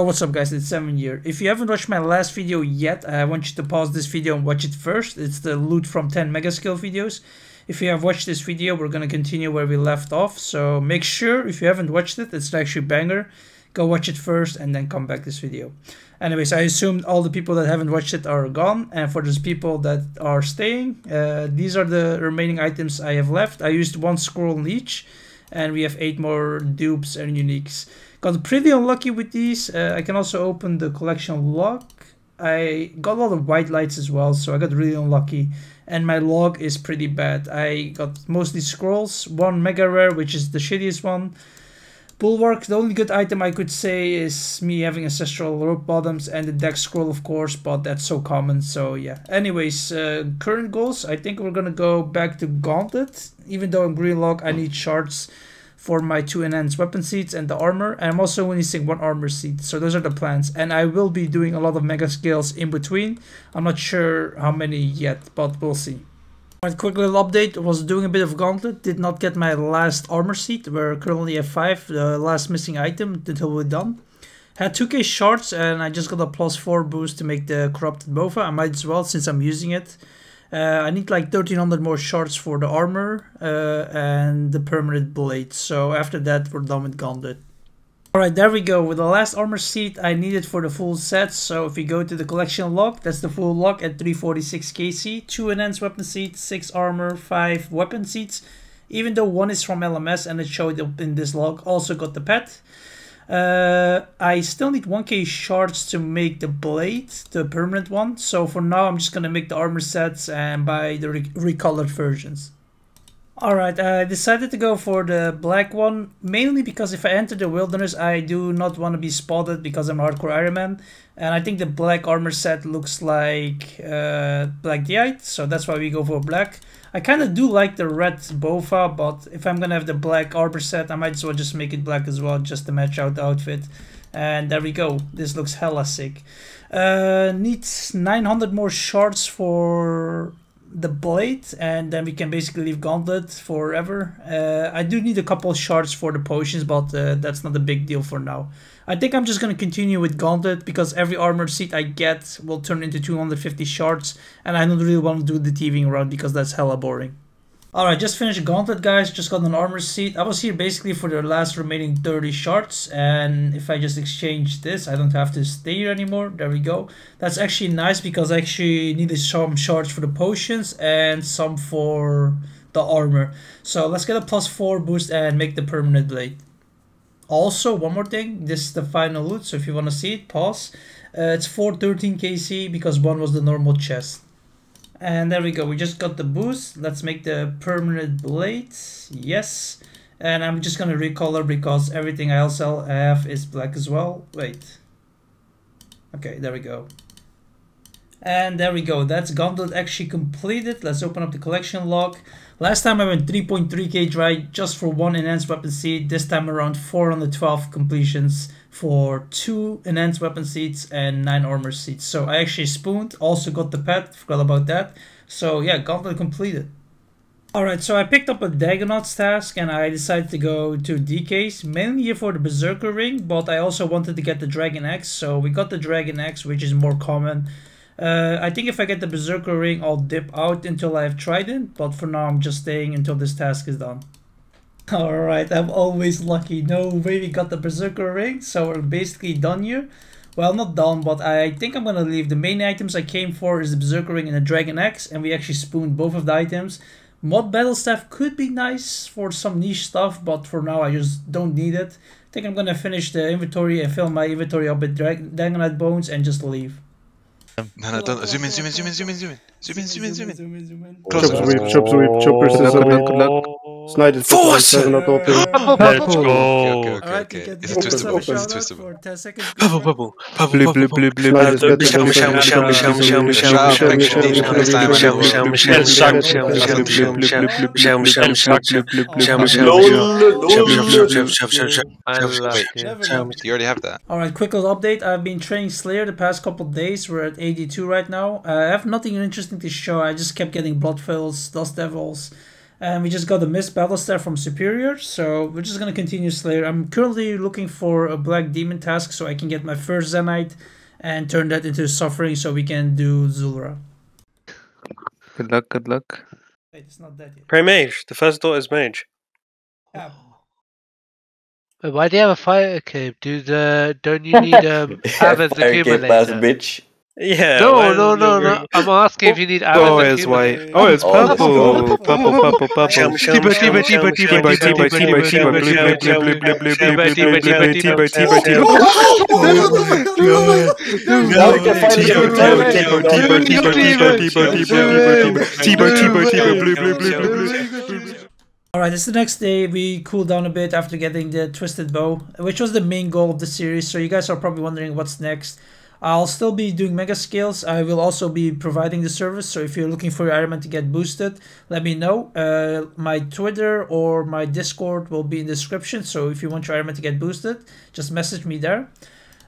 Oh, what's up guys, it's 7 Year. If you haven't watched my last video yet, I want you to pause this video and watch it first. It's the loot from 10 mega skill videos. If you have watched this video, we're going to continue where we left off. So make sure, if you haven't watched it, it's actually a banger. Go watch it first and then come back this video. Anyways, I assume all the people that haven't watched it are gone. And for those people that are staying, these are the remaining items I have left. I used one scroll on each. And we have 8 more dupes and uniques. Got pretty unlucky with these. I can also open the collection log. I got a lot of white lights as well, so I got really unlucky. And my log is pretty bad. I got mostly scrolls, one mega rare, which is the shittiest one. Bulwark, the only good item I could say is me having ancestral rope bottoms and the deck scroll, of course, but that's so common, so yeah. Anyways, current goals, I think we're gonna go back to Gauntlet. Even though I'm green log, I need shards for my 2 enhanced weapon seats and the armor, and I'm also releasing 1 armor seat, so those are the plans. And I will be doing a lot of mega scales in between. I'm not sure how many yet, but we'll see. Alright, quick little update. Was doing a bit of Gauntlet, did not get my last armor seat, we're currently at 5, the last missing item until we're done. Had 2k shards and I just got a +4 boost to make the corrupted bova. I might as well since I'm using it. I need like 1300 more shards for the armor and the permanent blade, so after that we're done with Gauntlet. Alright, there we go, with the last armor seat I needed for the full set, so if you go to the collection log, that's the full log at 346 KC, 2 enhanced weapon seats, 6 armor, 5 weapon seats, even though one is from LMS and it showed up in this log. Also got the pet. I still need 1k shards to make the blade, the permanent one, so for now I'm just gonna make the armor sets and buy the recolored versions. Alright, I decided to go for the black one, mainly because if I enter the wilderness I do not want to be spotted because I'm hardcore Iron Man, and I think the black armor set looks like Black Deite, so that's why we go for black. I kind of do like the red bova, but if I'm gonna have the black armor set, I might as well just make it black as well, just to match out the outfit. And there we go, this looks hella sick. Needs 900 more shards for the blade, and then we can basically leave Gauntlet forever. I do need a couple shards for the potions, but that's not a big deal for now. I think I'm just gonna continue with Gauntlet, because every armor seat I get will turn into 250 shards, and I don't really want to do the thieving route because that's hella boring. Alright, just finished Gauntlet guys, just got an armor seat. I was here basically for the last remaining 30 shards, and if I just exchange this, I don't have to stay here anymore. There we go. That's actually nice because I actually needed some shards for the potions and some for the armor. So let's get a +4 boost and make the permanent blade. Also, one more thing, this is the final loot, so if you want to see it, pause. It's 413 KC because one was the normal chest. And there we go, we just got the boost. Let's make the permanent blade, yes. And I'm just gonna recolor because everything else I have is black as well. Wait. Okay, there we go. And there we go, that's Gauntlet actually completed. Let's open up the collection log. Last time I went 3.3k dry just for 1 enhanced weapon seat. This time around 412 completions for 2 enhanced weapon seats and 9 armor seats. So I actually spooned, also got the pet, forgot about that. So yeah, Gauntlet completed. Alright, so I picked up a Dagonaut's task and I decided to go to DK's, mainly here for the Berserker Ring, but I also wanted to get the Dragon Axe, so we got the Dragon Axe, which is more common. I think if I get the Berserker Ring, I'll dip out until I have tried it, but for now I'm just staying until this task is done. Alright, I'm always lucky. No way we got the Berserker Ring, so we're basically done here. Well, not done, but I think I'm gonna leave. The main items I came for is the Berserker Ring and the Dragon Axe, and we actually spooned both of the items. Mod Battle Staff could be nice for some niche stuff, but for now I just don't need it. I think I'm gonna finish the inventory and fill my inventory up with Dragonite Bones and just leave. No, don't zoom in. Close up. Chop sweep, slide it. Force! Let's go! Okay. Is it twistable? Bubble, You already have that. Alright, quick little update. I've been training Slayer the past couple days. We're at 82 right now. I have nothing interesting to show. I just kept getting blood fills, dust devils, And we just got the Mist Battlestar from Superior, so we're just going to continue Slayer. I'm currently looking for a Black Demon task so I can get my first Zenite and turn that into Suffering so we can do Zulrah. Good luck, good luck. Wait, it's not that yet. Pray Mage, the first door is Mage. Yeah. Wait, why do you have a fire cube? Don't you need Avid's Accumulator? Yeah. No. I'm asking if you need Avid's Accumulator. Oh, it's purple. Purple. Alright, it's the next day. We cooled down a bit after getting the Twisted Bow, which was the main goal of the series, so you guys are probably wondering what's next. I'll still be doing mega scales. I will also be providing the service, so if you're looking for your Iron Man to get boosted, let me know. My Twitter or my Discord will be in the description, so if you want your Iron Man to get boosted, just message me there.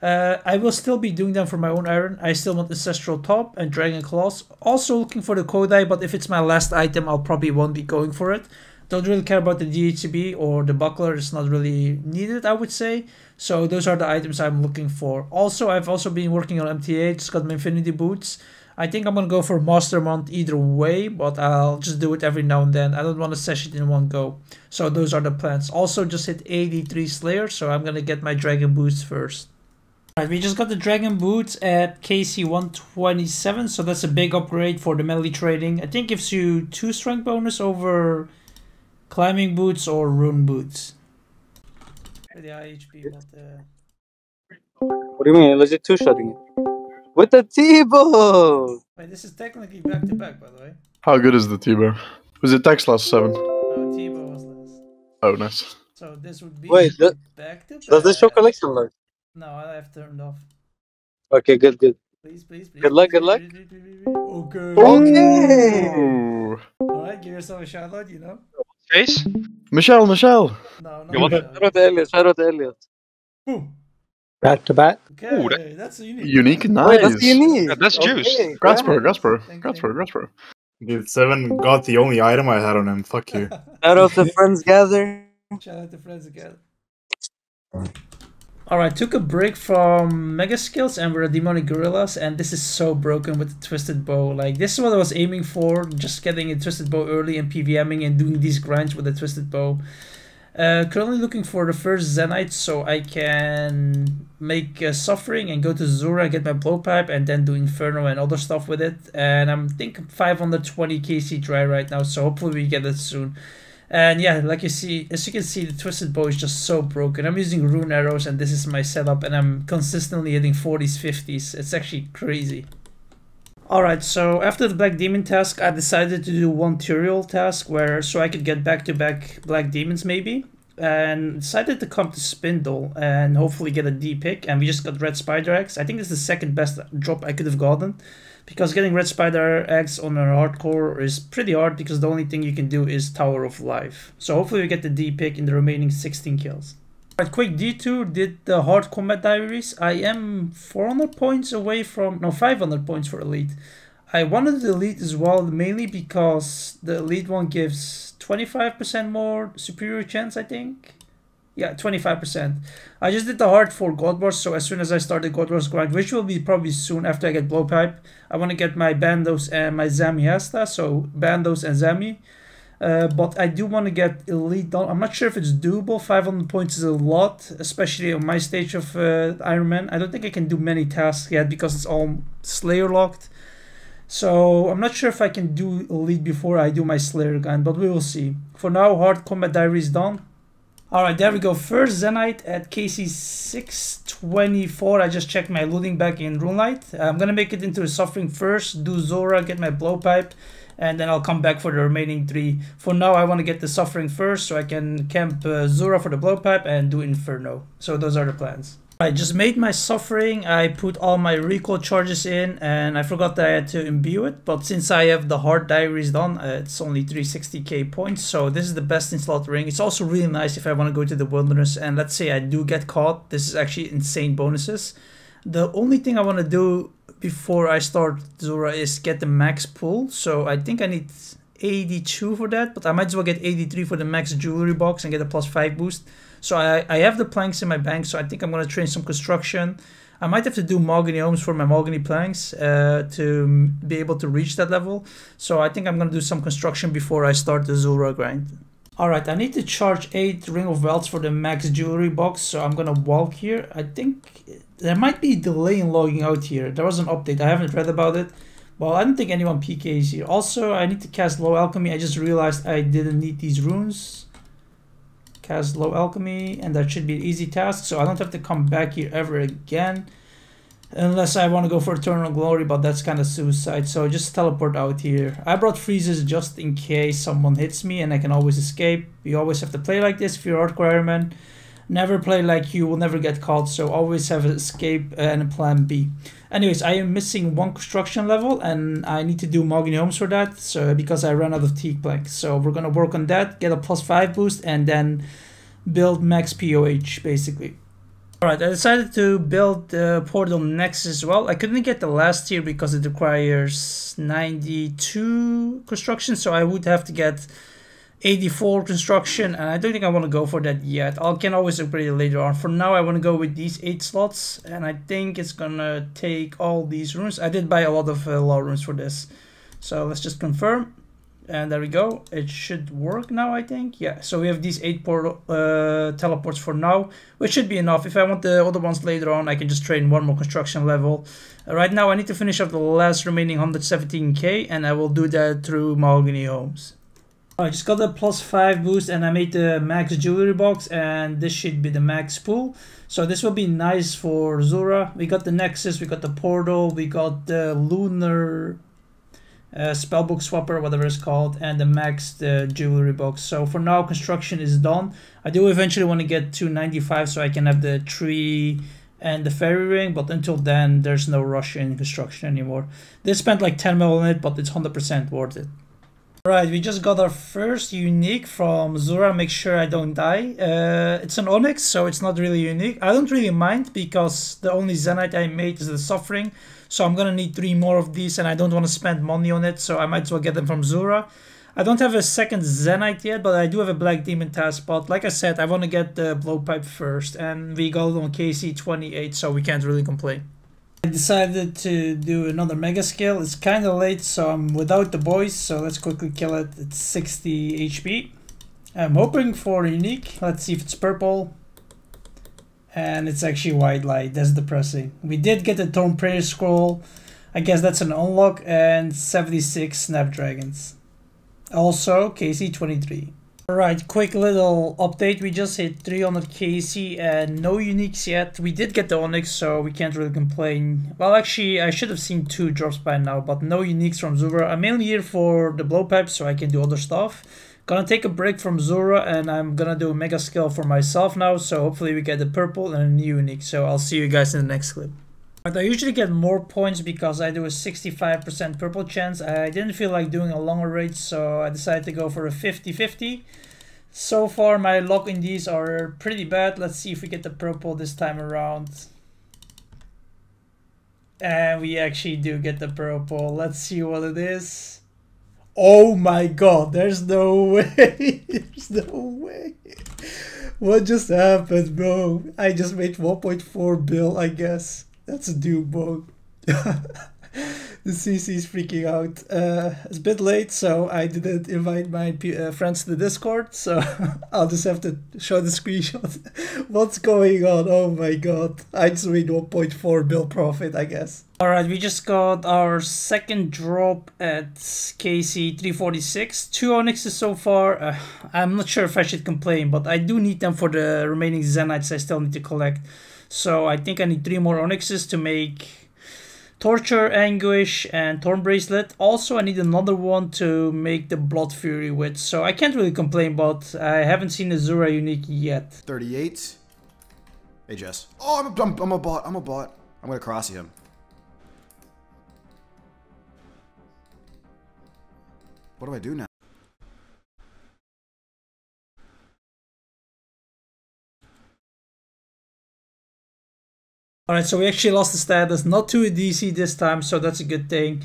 I will still be doing them for my own iron. I still want Ancestral Top and Dragon Claws. Also looking for the Kodai, but if it's my last item, I'll probably won't be going for it. Don't really care about the DHB or the Buckler, it's not really needed, I would say. So those are the items I'm looking for. Also, I've also been working on MTA, just got my Infinity Boots. I think I'm going to go for Master Month either way, but I'll just do it every now and then. I don't want to sesh it in one go. So those are the plans. Also, just hit 83 Slayer, so I'm going to get my Dragon Boots first. Alright, we just got the Dragon Boots at KC 127, so that's a big upgrade for the melee trading. I think gives you 2 strength bonus over climbing boots or rune boots. The IHP, not the... What do you mean? Legit two-shotting it. With the T-bow! Wait, this is technically back-to-back, by the way. How good is the T-bow? Was it Dex last 7? No, T-bow was last. Oh, nice. So this would be back-to-back. Does this show collection light? No, I have turned off. Okay, good, good. Please, please, please. Good luck, good luck. Okay. Okay! Alright, give yourself a shout-out, you know? Face? Michelle! No, no. Shout out to Elliot. Who? Back to back. Okay, ooh, that's unique. Nice. Wait, that's unique. Yeah, that's okay. Juice. Graspro. Dude, 7 got the only item I had on him. Fuck you. Shout out to friends gather. Alright, took a break from Mega Skills and we're at Demonic Gorillas, and this is so broken with the Twisted Bow. Like, this is what I was aiming for, just getting a Twisted Bow early and PVMing and doing these grinds with the Twisted Bow. Currently looking for the first Zenite so I can make Suffering and go to Zulrah and get my Blowpipe and then do Inferno and other stuff with it. And I'm thinking 520 KC dry right now, so hopefully we get it soon. And yeah, like you see, as you can see, the Twisted Bow is just so broken. I'm using rune arrows and this is my setup and I'm consistently hitting 40s, 50s. It's actually crazy. Alright, so after the Black Demon task, I decided to do one Turial task so I could get back-to-back Black Demons maybe. And decided to come to Spindle and hopefully get a D pick. And we just got Red Spider Eggs. I think this is the second best drop I could have gotten, because getting Red Spider Eggs on a hardcore is pretty hard because the only thing you can do is Tower of Life. So hopefully we get the D pick in the remaining 16 kills. Alright, quick detour, did the hard combat diaries. I am 400 points away from, no, 500 points for Elite. I wanted the Elite as well, mainly because the Elite one gives 25% more superior chance, I think. Yeah, 25%. I just did the hard for God Wars, so as soon as I start the God Wars grind, which will be probably soon after I get Blowpipe, I want to get my Bandos and my Zamiasta, so Bandos and Zami. But I do want to get Elite done. I'm not sure if it's doable. 500 points is a lot, especially on my stage of Iron Man. I don't think I can do many tasks yet because it's all Slayer locked. So I'm not sure if I can do Elite before I do my Slayer grind, but we will see. For now, hard combat diary is done. Alright, there we go. First Zenite at KC 624. I just checked my looting back in Runelite. I'm gonna make it into a Suffering first, do Zulrah, get my Blowpipe, and then I'll come back for the remaining 3. For now, I want to get the Suffering first so I can camp Zulrah for the Blowpipe and do Inferno. So those are the plans. I just made my Suffering. I put all my recoil charges in and I forgot that I had to imbue it, but since I have the hard diaries done, it's only 360k points, so this is the best in slot ring. It's also really nice if I want to go to the wilderness and let's say I do get caught. This is actually insane bonuses. The only thing I want to do before I start Zulrah is get the max pull, so I think I need 82 for that, but I might as well get 83 for the max jewelry box and get a +5 boost. So I have the planks in my bank, so I think I'm going to train some construction. I might have to do Mog-gnomes for my Mahogany planks to be able to reach that level. So I think I'm going to do some construction before I start the Zulrah grind. Alright, I need to charge 8 Ring of Welts for the max jewelry box, so I'm going to walk here. I think there might be a delay in logging out here. There was an update, I haven't read about it. Well, I don't think anyone PKs here. Also, I need to cast Low Alchemy. I just realized I didn't need these runes. Cast Low Alchemy, and that should be an easy task, so I don't have to come back here ever again. Unless I want to go for Eternal Glory, but that's kind of suicide, so just teleport out here. I brought freezes just in case someone hits me, and I can always escape. You always have to play like this if you're a hardcore airman. Never play like you will never get caught, so always have an escape and a plan B. Anyways, I am missing one construction level and I need to do Mog-gnomes for that, so because I ran out of teak planks. So we're gonna work on that, get a +5 boost and then build max POH basically. Alright, I decided to build the portal next as well. I couldn't get the last tier because it requires 92 construction, so I would have to get 84 construction, and I don't think I want to go for that yet. I can always upgrade it later on. For now I want to go with these 8 slots, and I think it's gonna take all these runes. I did buy a lot of law runes for this, so let's just confirm, and there we go. It should work now, I think. Yeah, so we have these 8 portal teleports for now, which should be enough. If I want the other ones later on, I can just train one more construction level. Right now I need to finish up the last remaining 117k, and I will do that through Mahogany Homes. I just got a +5 boost and I made the max jewelry box, and this should be the max pool. So this will be nice for Zulrah. We got the Nexus, we got the portal, we got the lunar spellbook swapper, whatever it's called, and the max jewelry box. So for now construction is done. I do eventually want to get to 95 so I can have the tree and the fairy ring, but until then there's no rush in construction anymore. They spent like 10 mil on it, but it's 100% worth it. Right, we just got our first unique from Zulrah. Make sure I don't die. It's an Onyx, so it's not really unique. I don't really mind because the only Zenite I made is the Suffering. So I'm gonna need 3 more of these, and I don't want to spend money on it, so I might as well get them from Zulrah. I don't have a second Zenite yet, but I do have a Black Demon task. But like I said, I want to get the Blowpipe first, and we got on KC 28, so we can't really complain. I decided to do another mega skill. It's kind of late, so I'm without the boys, so let's quickly kill it. It's 60 HP. I'm hoping for unique. Let's see if it's purple. And it's actually white light. That's depressing. We did get the Tome Prayer Scroll. I guess that's an unlock. And 76 Snapdragons. Also, KC 23. Alright, quick little update. We just hit 300 KC and no uniques yet. We did get the Onyx, so we can't really complain. Well, actually, I should have seen 2 drops by now, but no uniques from Zulrah. I'm mainly here for the blowpipe, so I can do other stuff. Gonna take a break from Zulrah, and I'm gonna do a mega skill for myself now, so hopefully we get the purple and a new unique. So I'll see you guys in the next clip. But I usually get more points because I do a 65% purple chance. I didn't feel like doing a longer rate, so I decided to go for a 50-50. So far my luck in these are pretty bad. Let's see if we get the purple this time around. And we actually do get the purple. Let's see what it is. Oh my god, there's no way. There's no way. What just happened, bro? I just made 1.4 bill, I guess. That's a dude bug. The CC is freaking out. It's a bit late, so I didn't invite my friends to the Discord, so I'll just have to show the screenshot. What's going on? Oh my god. I just made 1.4 bill profit, I guess. Alright, we just got our second drop at KC 346. 2 Onyxes so far. I'm not sure if I should complain, but I do need them for the remaining Zenites I still need to collect. So I think I need 3 more Onyxes to make Torture, Anguish and Thorn Bracelet. Also I need another one to make the Blood Fury with. So I can't really complain, but I haven't seen a Zulrah unique yet. 38. Hey Jess. Oh, I'm a bot. I'm gonna cross him. What do I do now? Alright, so we actually lost the status, not to a DC this time, so that's a good thing.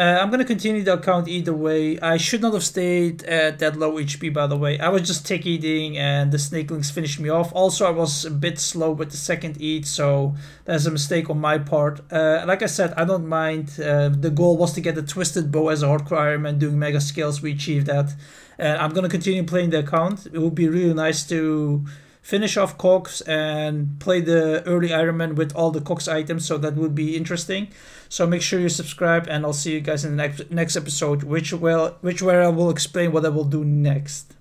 I'm going to continue the account either way. I should not have stayed at that low HP, by the way. I was just tick eating and the snakelings finished me off. Also, I was a bit slow with the second eat, so that's a mistake on my part. Like I said, I don't mind. The goal was to get the Twisted Bow as a hard requirement, doing mega skills. We achieved that. I'm going to continue playing the account. It would be really nice to finish off Cox and play the early Ironman with all the Cox items, so that would be interesting. So make sure you subscribe, and I'll see you guys in the next episode, which where I will explain what I will do next.